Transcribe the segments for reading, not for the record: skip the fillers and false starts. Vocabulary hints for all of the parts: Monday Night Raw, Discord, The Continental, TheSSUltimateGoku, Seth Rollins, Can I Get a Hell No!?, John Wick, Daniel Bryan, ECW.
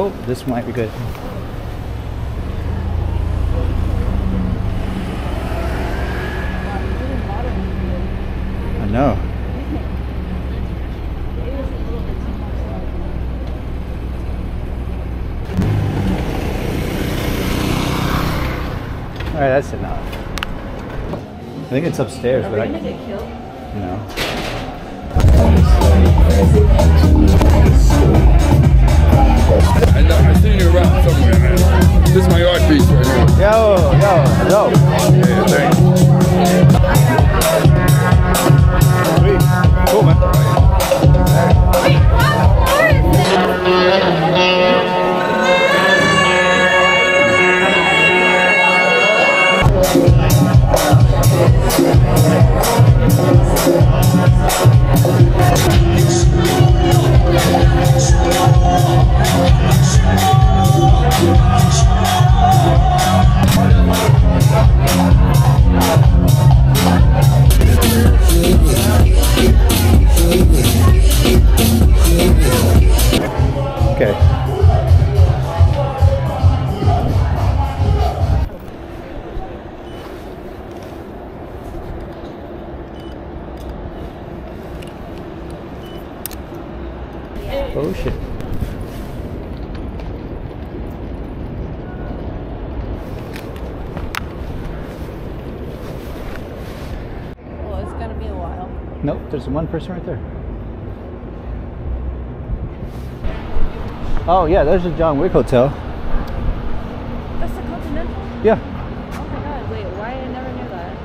Oh, this might be good. I know. All right, that's enough. I think it's upstairs, but I can get killed. I seen you around somewhere, man. This is my art piece right here. Yo. Yeah, thanks. Sweet. Cool, man. Wait, what is this? Okay. Oh shit. Nope, there's one person right there. Oh yeah, there's the John Wick Hotel. That's the Continental? Yeah. Oh my god, wait, why I never knew that?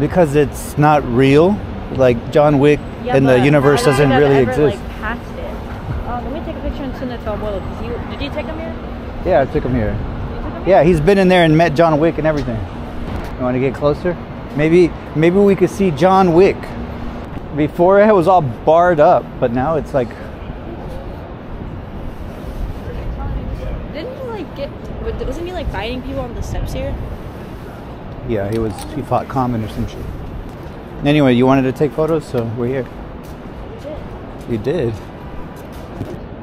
Because it's not real. Like John Wick and the universe doesn't really exist. Like, past it. Let me take a picture and send it to Abuelo. Did you take him here? Yeah, I took him here. You took him here? Yeah, he's been in there and met John Wick and everything. You want to get closer? Maybe we could see John Wick. Before it was all barred up, but now it's like. Didn't he like get? Wasn't he like fighting people on the steps here? Yeah, he was. He fought Common or some shit. Anyway, you wanted to take photos, so we're here. We did. You did.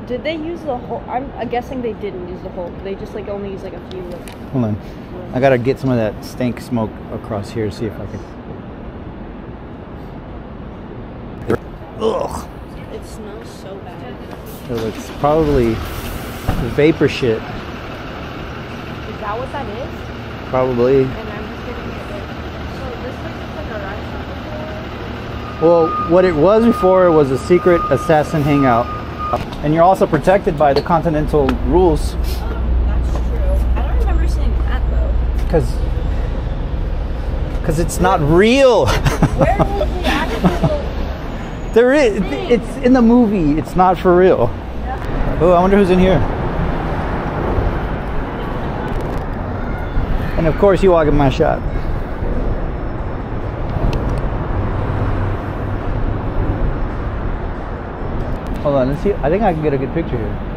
Did they use the whole? I'm guessing they didn't use the whole. They just like only used like a few. Like, hold on, I gotta get some of that stank smoke across here. See if I can. Ugh. It smells so bad. So it's probably vapor shit. Is that what that is? Probably. And I'm just getting it. So this looks like a restaurant. Well, what it was before was a secret assassin hangout. And you're also protected by the Continental rules. That's true. I don't remember seeing that though. Because it's not real. Where was the actual... There is. It's in the movie. It's not for real. Yeah. Oh, I wonder who's in here. And of course, you walk in my shot. Hold on. Let's see. I think I can get a good picture here.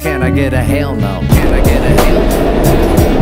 Can I get a hell no? Can I get a hell no?